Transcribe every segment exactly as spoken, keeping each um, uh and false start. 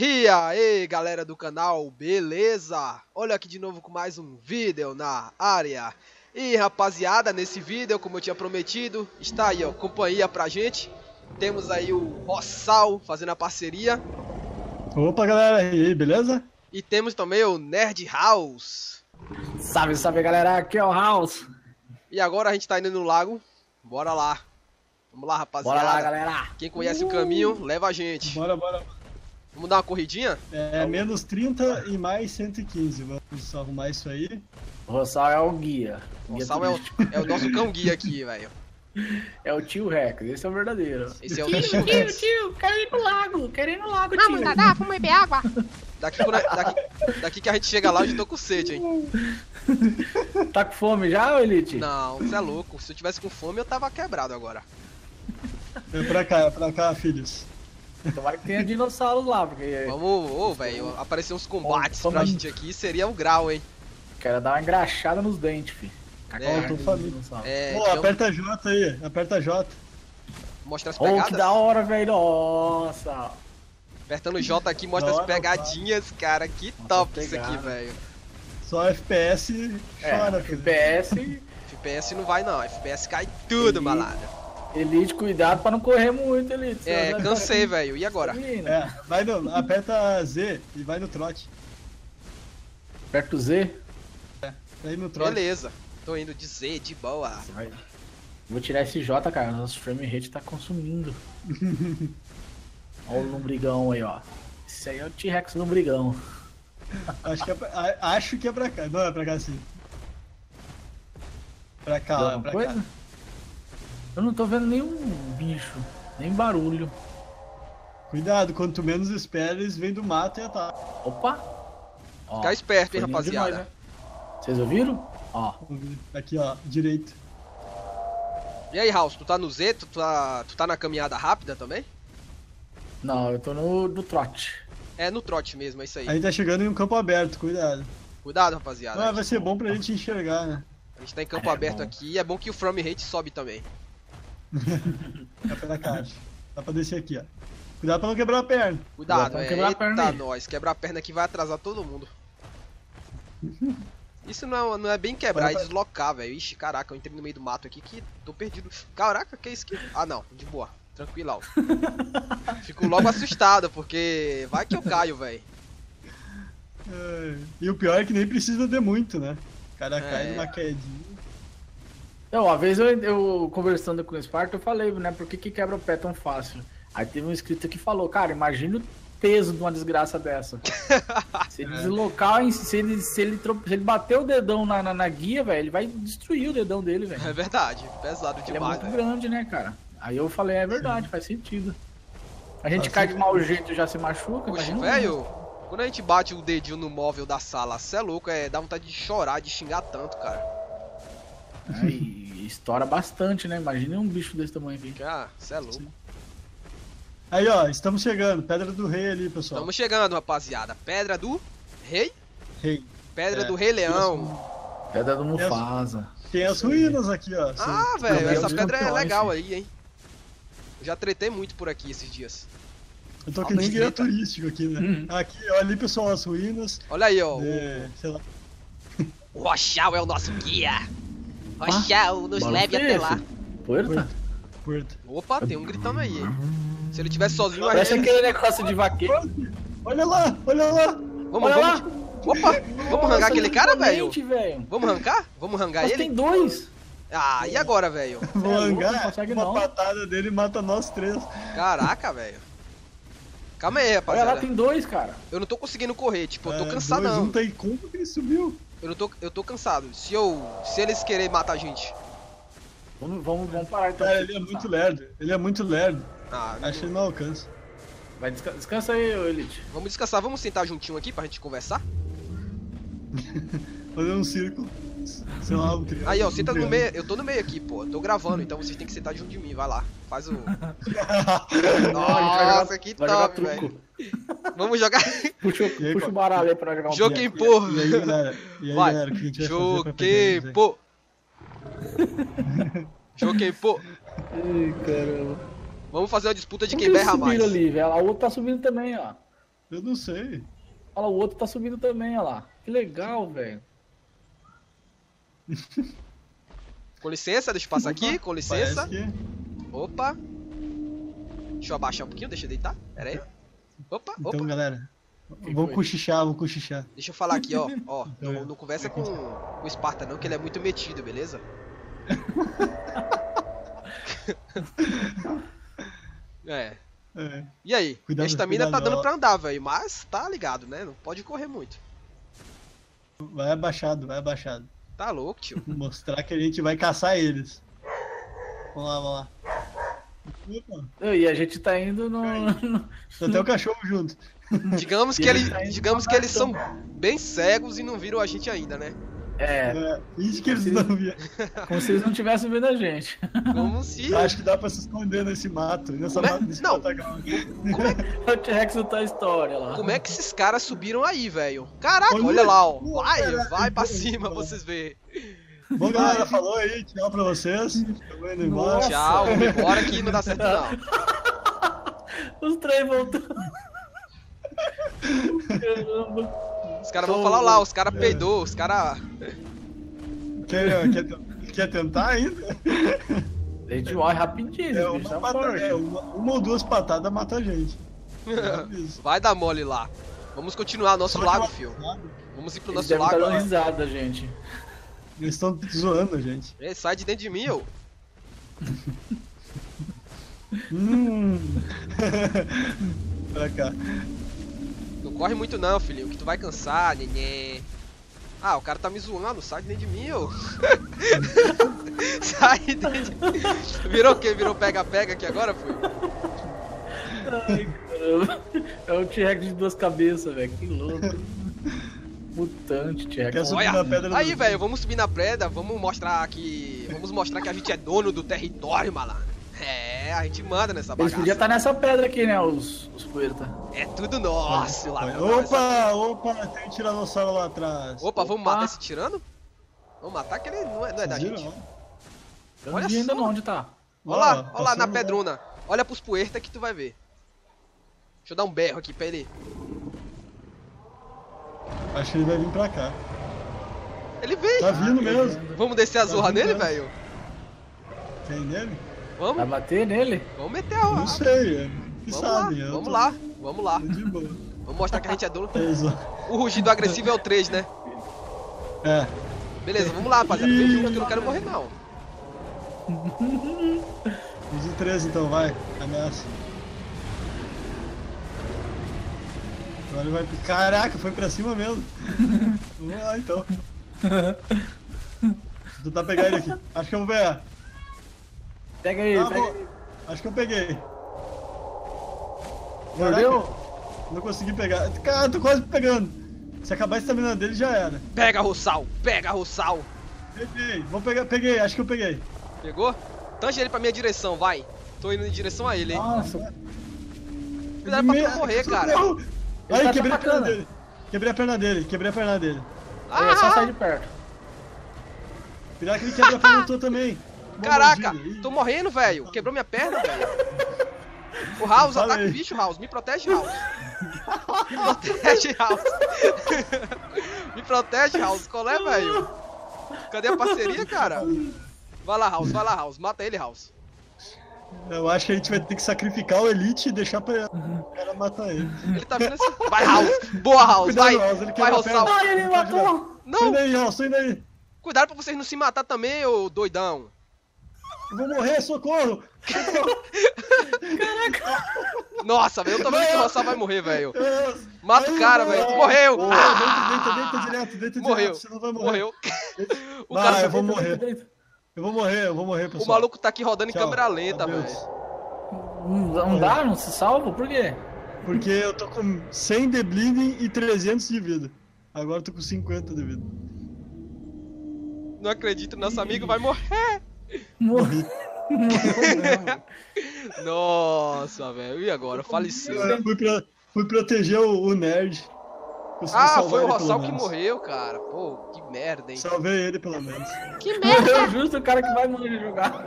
E aí galera do canal, beleza? Olha aqui de novo com mais um vídeo na área. E rapaziada, nesse vídeo, como eu tinha prometido, está aí ó, companhia pra gente. Temos aí o Rohsal fazendo a parceria. Opa galera, e aí, beleza? E temos também o Nerd House. Salve, salve galera, aqui é o House. E agora a gente tá indo no lago, bora lá. Vamos lá rapaziada. Bora lá galera. Quem conhece uh! o caminho, leva a gente. Bora, bora. Vamos dar uma corridinha? É, menos trinta e mais cento e quinze. Vamos arrumar isso aí. O Rohsal é o guia. O Rohsal é, é o nosso cão guia aqui, velho. É o tio Rex, esse é o verdadeiro. Esse é o tio, tio, tio, tio, quero ir pro lago, quero ir no lago, tio. Vamos nadar, vamos beber água. Daqui, daqui, daqui que a gente chega lá, eu já tô com sede, hein. Tá com fome já, Elite? Não, você é louco. Se eu tivesse com fome, eu tava quebrado agora. É pra cá, é pra cá, filhos. Tomara que tenha dinossauros lá, porque... Vamos, ô, velho, aparecer uns combates oh, pra gente aqui, seria um grau, hein? Quero dar uma engraxada nos dentes, filho. É, eu tô família. É, Pô, então... aperta J aí, aperta J. Mostra as pegadas. Oh, que da hora, velho, nossa. Apertando J aqui, mostra hora, as pegadinhas, cara, que nossa, top pegada. Isso aqui, velho. Só F P S chora, é, F P S... F P S não vai não, F P S cai tudo, e... balada. Elite, cuidado pra não correr muito, Elite. É, cansei, velho. E agora? É, vai no, aperta Z e vai no trote. Aperta o Z? É, vai no trote. Beleza. Tô indo de Z, de boa. Vai. Vou tirar esse J, cara. Nosso frame rate tá consumindo. Olha o lombrigão aí, ó. Esse aí é o T-Rex lombrigão. Acho que, é pra, acho que é pra cá. Não, é pra cá sim. Pra cá, ó. É pra coisa? Cá. Eu não tô vendo nenhum bicho, nem barulho. Cuidado, quanto menos espera, eles vêm do mato e atacam. Opa! Ó, fica esperto, hein, rapaziada. Demais, né? Vocês ouviram? Ó. Aqui, ó, direito. E aí, House, tu tá no Z? Tu tá, tu tá na caminhada rápida também? Não, eu tô no, no trote. É, no trote mesmo, é isso aí. A gente tá chegando em um campo aberto, cuidado. Cuidado, rapaziada. Ah, vai ser bom pra gente enxergar, né? A gente tá em campo é, aberto é aqui e é bom que o frame rate sobe também. Dá pra caixa. Dá pra descer aqui, ó. Cuidado pra não quebrar a perna. Cuidado, Cuidado é. Quebrar a perna eita nós. Quebrar a perna aqui vai atrasar todo mundo. Isso não é, não é bem quebrar, é deslocar, velho. Ixi, caraca, eu entrei no meio do mato aqui que tô perdido. Caraca, que é isso que... Ah, não, de boa. Tranquilão. Fico logo assustado, porque vai que eu caio, velho. E o pior é que nem precisa de muito, né? O cara é... cai numa quedinha. Não, uma vez eu, eu conversando com o Spartan, eu falei, né, por que que quebra o pé tão fácil? Aí teve um inscrito que falou, cara, imagina o peso de uma desgraça dessa. Se ele deslocar, se ele, se ele, se ele bater o dedão na, na, na guia, velho, ele vai destruir o dedão dele, velho. É verdade, pesado demais. Ele é muito véio. grande, né, cara? Aí eu falei, é verdade, sim, faz sentido. A gente faz cai sentido. de mau jeito e já se machuca. Poxa, velho, quando a gente bate o dedinho no móvel da sala, cê é louco, é, dá vontade de chorar, de xingar tanto, cara. Aí, estoura bastante, né? Imagina um bicho desse tamanho aqui. Ah, cê é louco. Aí, ó, estamos chegando. Pedra do Rei ali, pessoal. Estamos chegando, rapaziada. Pedra do Rei? Rei. Pedra é. do Rei Leão. Pedra do Mufasa. Tem as ruínas aqui, ó. Ah, velho, essa pedra é legal aí, hein? Eu já tretei muito por aqui esses dias. Eu tô aqui nem guia turístico aqui, né? Hum. Aqui, ó, ali, pessoal, as ruínas. Olha aí, ó. É, sei lá. O Rohsal é o nosso guia. Rohsal, nos leve até esse? lá. Puerta? Puerta. Opa, tem um gritando aí. Se ele tivesse sozinho, a gente... Parece aquele negócio de vaqueiro. Olha lá, olha lá. Vamos, olha vamos... lá. Opa, vamos Nossa, arrancar aquele cara, velho? Vamos arrancar? Vamos arrancar Mas ele? tem dois. Ah, e agora, velho? Vou arrancar, é, uma não. patada dele mata nós três. Caraca, velho. Calma aí, rapaziada. Olha lá, tem dois, cara. Eu não tô conseguindo correr, tipo, eu tô é, cansado dois, não. Não tem como que ele subiu. Eu, não tô, eu tô cansado, se, eu, se eles querem matar a gente. Vamos, vamos, vamos parar então. É, ele é muito lerdo, ele é muito lerdo. Ah, acho que ele não alcança. Vai, desca descansa aí, Elite. Vamos descansar, vamos sentar juntinho aqui pra gente conversar? Fazer um círculo. Sei lá, um triângulo. Aí, ó, senta no meio, eu tô no meio aqui, pô. Eu tô gravando, então vocês têm que sentar junto de mim, vai lá. Faz o... Nossa, que top, velho. Vamos jogar. Puxa, aí, puxa o baralho aí pra jogar um jogo. Joguei, porra. E aí, galera? E aí, vai. Galera, Joguei, pô. Joguei, pô. Ai, caramba. Vamos fazer uma disputa de quem berra mais. Ali, velho. A outra tá subindo também, ó. Eu não sei. Olha lá, o outro tá subindo também, olha lá. Que legal, velho. Com licença, deixa eu passar Opa, aqui, com licença. Que... Opa. Deixa eu abaixar um pouquinho, deixa eu deitar. Pera aí. Opa, então, opa. Então, galera, vou cochichar, vou cochichar. Deixa eu falar aqui, ó. ó então, não, não conversa com, com o Sparta não, que ele é muito metido, beleza? é. é. E aí? Cuidado, a estamina tá dando pra andar, velho, mas tá ligado, né? Não pode correr muito. Vai abaixado, vai abaixado. Tá louco, tio. Mostrar que a gente vai caçar eles. Vamos lá, vamos lá. Opa. E a gente tá indo no... Tem até o cachorro junto. Digamos que, ele, tá digamos que eles são bem cegos e não viram a gente ainda, né? É. é isso que eles se, não viram. Como se eles não tivessem vendo a gente. Como se... Eu acho que dá pra se esconder nesse mato. Nessa como é... mata, não. Como é que... O T-Rex não tá a história lá. Como é que esses caras subiram aí, velho? Caraca, olha, olha lá, ó. Vai, caraca, vai pra cima, vocês verem. Bom, galera, falou aí. Tchau pra vocês. Nossa. Tchau, vamos embora que não dá certo, não. Os três voltando. Caramba. Os caras vão falar lá, os caras peidou, os caras... Quer, quer, quer tentar ainda? A gente morre rapidinho. É, uma, patada, é uma, uma ou duas patadas mata a gente. É vai dar mole lá. Vamos continuar nosso lago, fio. Vamos ir pro nosso lago. Eles estão risada, gente. Eles estão zoando a gente. Ei, sai de dentro de mim, ô. hum. pra cá. Não corre muito não, filhinho, que tu vai cansar, neném. Ah, o cara tá me zoando, sai dentro de mim, ô. Sai dentro de mim. Virou o quê? Virou pega-pega aqui agora, foi? Ai, caramba. É um T-Rex de duas cabeças, velho, que louco. Mutante, T-Rex. Aí, velho, vamos subir na pedra, vamos mostrar que... Vamos mostrar que a gente é dono do território, malandro. É, a gente manda nessa bagaça. Eles podiam estar nessa pedra aqui, né, os, os poetas. É tudo nosso lá. Opa, opa, tem um tiranossauro lá atrás. Opa, opa, vamos matar esse tirano? Vamos matar que ele não é, não é da gente. Não. Olha só. Não, onde tá? Olha lá, olha lá na pedrona. Olha pros poetas que tu vai ver. Deixa eu dar um berro aqui pra ele. Acho que ele vai vir pra cá. Ele veio. Tá vindo mesmo. Vamos descer a zorra nele, velho? Tem nele? Vamos? Vai bater nele? Vamos meter a roda. Não sei, que vamos sabe. Lá, vamos tô... lá, vamos lá. De boa. Vamos mostrar que a gente é dono. O rugido agressivo é o três, né? É. Beleza, vamos lá, rapaziada. Vem junto que eu não quero morrer, não. Fiz o três, então, vai. Ameaça. Agora ele vai... Caraca, foi pra cima mesmo. Vamos lá, então. Vou tentar pegar ele aqui. Acho que eu vou pegar. Pega aí, ah, pega aí. Acho que eu peguei. Entendeu? Não consegui pegar. Cara, tô quase pegando. Se acabar a estamina dele, já era. Pega, Rohsal! Pega, Rohsal! Peguei, vou pegar, peguei, acho que eu peguei. Pegou? Tange ele pra minha direção, vai. Tô indo em direção a ele, hein. Nossa. Cuidado pra não morrer, cara. Aí, quebrei a perna dele. Quebrei a perna dele, quebrei a perna dele. Ah, é só sair de perto. Cuidado que ele quebra a perna tua também. Caraca, tô morrendo, velho. Quebrou minha perna, velho. O House, ataca o bicho, House. Me protege, House. Me protege, House. Me protege, House. Qual é, velho? Cadê a parceria, cara? Vai lá, House. Vai lá, House. Mata ele, House. Eu acho que a gente vai ter que sacrificar o Elite e deixar pra o cara matar ele. Ele tá vindo assim. Vai, House. Boa, House. Cuidado, vai, House. Ele vai, Rohsal. Ai, ele matou. Não. Sai daí, House. Sai daí. Cuidado pra vocês não se matar também, ô doidão. Eu vou morrer, socorro! Caraca! Nossa, velho, eu também que o Rohsal vai morrer, velho. Mata o cara, velho. Morreu! Deita, deita, deita direto, deita direto, você não vai morrer. Morreu. O cara vai, eu vou morrer. Eu vou morrer, eu vou morrer, pessoal. O maluco tá aqui rodando em câmera lenta, velho. Não dá, não se salva? Por quê? Porque eu tô com cem de bleeding e trezentos de vida. Agora eu tô com cinquenta de vida. Não acredito, nosso amigo vai morrer. Morri. Nossa, velho. E agora? Faleceu. Eu fui, pra, fui proteger o, o nerd. Consegui ah, foi o Rohsal que morreu, cara. Pô, que merda, hein? Salvei ele, pelo menos. Que merda! Morreu justo o cara que vai morrer de jogar.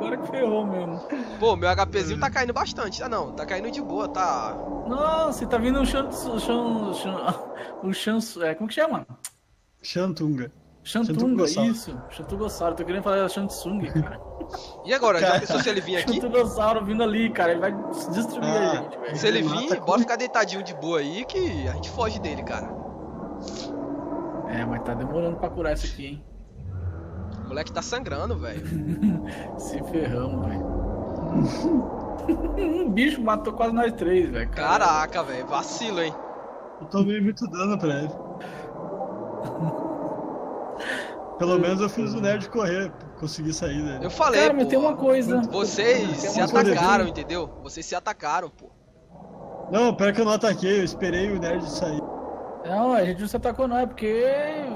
Agora que ferrou mesmo. Pô, meu HPzinho tá caindo bastante. Ah, não. Tá caindo de boa, tá... Nossa, tá vindo um Shantungossauro... Chan, chan, um chan, é, como que chama? Shantunga. Shantunga, isso. Shantungossauro. Tô querendo falar Shantsung, cara. E agora? Já pensou se ele vir aqui? Shantungossauro vindo ali, cara. Ele vai destruir ah, a gente, velho. Se ele vir, bora ficar deitadinho de boa aí que a gente foge dele, cara. É, mas tá demorando pra curar isso aqui, hein. O moleque tá sangrando, velho. Se ferramos, velho. Um bicho matou quase nós três, velho. Caraca, velho. Vacilo, hein. Eu tomei muito dano pra ele. Pelo menos eu fiz o nerd correr, consegui sair dele. Eu falei, cara, pô, mas tem uma coisa. Vocês se atacaram, entendeu? Vocês se atacaram, pô. Não, pior que eu não ataquei, eu esperei o nerd sair. Não, a gente não se atacou não, é porque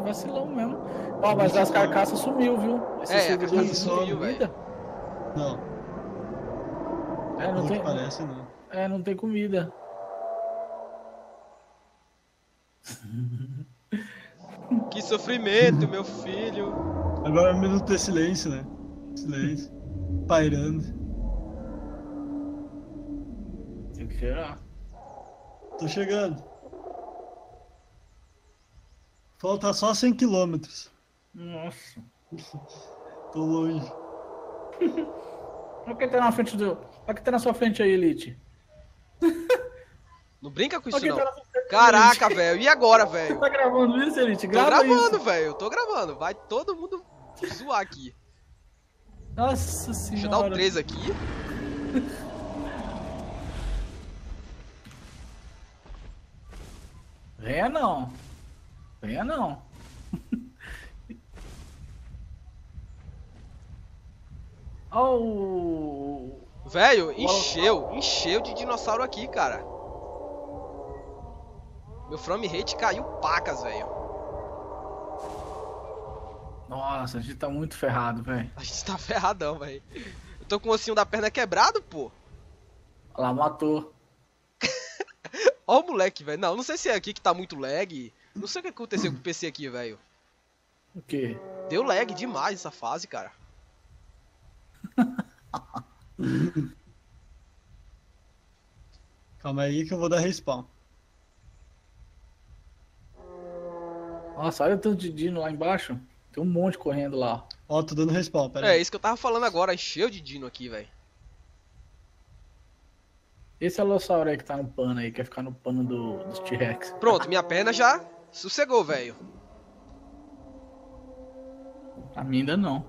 vacilão mesmo. Ó, mas as carcaças sumiu, viu? Esse é, a carcaça sumiu, velho. Não. É, não, não tem... parece, não. É, não tem comida. Que sofrimento, meu filho. Agora é um minuto de silêncio, né? Silêncio. Pairando. Tem que cheirar. Tô chegando. Falta só cem quilômetros. Nossa. Tô longe. Olha quem tá na frente do... Olha quem tá na sua frente aí, Elite. Não brinca com isso, não. Tá na... Caraca, velho. E agora, velho? Você tá gravando isso, Elite? Grava isso. Tô gravando, velho. Tô gravando. Vai todo mundo zoar aqui. Nossa senhora. Deixa eu dar o três aqui. Venha não. Venha não. Oh. Velho, encheu. Encheu de dinossauro aqui, cara. Meu frame rate caiu pacas, velho. Nossa, a gente tá muito ferrado, velho. A gente tá ferradão, velho. Eu tô com o ossinho da perna quebrado, pô. Olha lá, matou. Ó o moleque, velho. Não, não sei se é aqui que tá muito lag. Não sei o que aconteceu com o P C aqui, velho. O quê? Deu lag demais essa fase, cara. Calma aí que eu vou dar respawn. Nossa, olha o tanto de dino lá embaixo. Tem um monte correndo lá. Ó, tô dando respawn, pera aí. É, isso que eu tava falando agora. Encheu de dino aqui, velho. Esse Alossauro aí que tá no pano aí. Quer ficar no pano do, do T-Rex. Pronto, minha perna já sossegou, velho. A minha ainda não.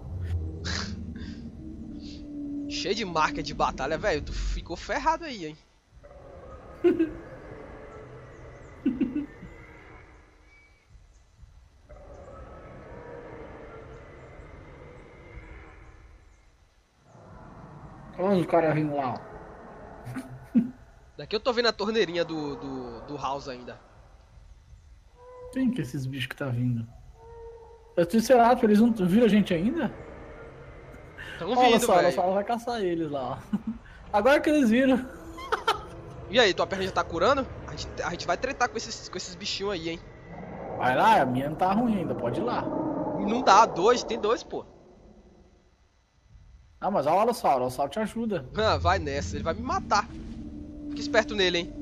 Cheio de marca de batalha, velho. Tu ficou ferrado aí, hein. Olha os caras vindo lá. Daqui eu tô vendo a torneirinha do, do, do House ainda. Quem que é esses bichos que tá vindo? Os Triceratops, eles não viram a gente ainda? Tão vindo, velho. Olha só, só vai caçar eles lá. Agora que eles viram. E aí, tua perna já tá curando? A gente, a gente vai tretar com esses, com esses bichinhos aí, hein? Vai lá, a minha não tá ruim ainda, pode ir lá. Não dá, dois, tem dois, pô. Ah, mas olha o Alossauro, o Alossauro te ajuda. Ah, vai nessa, ele vai me matar. Fica esperto nele, hein.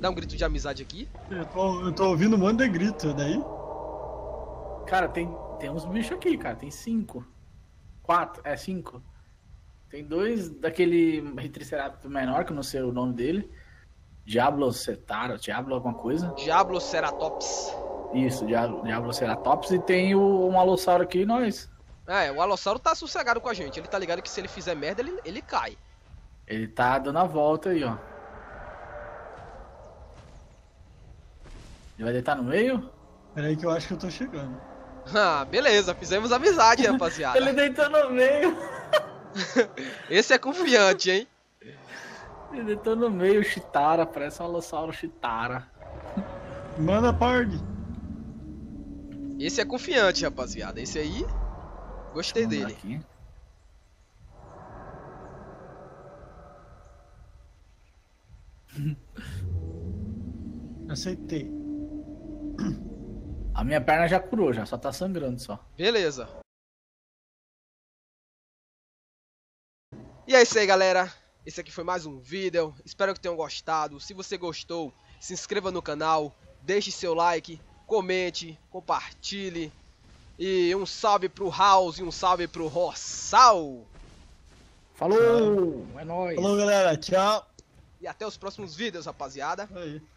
Dá um grito de amizade aqui. Eu tô, eu tô ouvindo um monte de grito, daí? Cara, tem, tem uns bichos aqui, cara. Tem cinco. Quatro, é cinco. Tem dois daquele Ritriceratops menor, que eu não sei o nome dele. Diabloceratops, Diablo alguma coisa. Diabloceratops. Isso, Diablo, Diabloceratops. E tem o, um Alossauro aqui e nós. É, o Alossauro tá sossegado com a gente. Ele tá ligado que se ele fizer merda, ele, ele cai. Ele tá dando a volta aí, ó. Ele vai deitar no meio? Pera aí que eu acho que eu tô chegando. Ah, beleza. Fizemos amizade, rapaziada. Ele deitou no meio. Esse é confiante, hein? Ele deitou no meio, Chitara. Parece um Alossauro Chitara. Manda parde. Esse é confiante, rapaziada. Esse aí... Gostei dele. Aqui. Aceitei. A minha perna já curou, já só tá sangrando só. Beleza. E é isso aí, galera. Esse aqui foi mais um vídeo. Espero que tenham gostado. Se você gostou, se inscreva no canal, deixe seu like, comente, compartilhe. E um salve pro House e um salve pro Rohsal. Falou! É nóis. Falou, galera. Tchau. E até os próximos vídeos, rapaziada. É aí.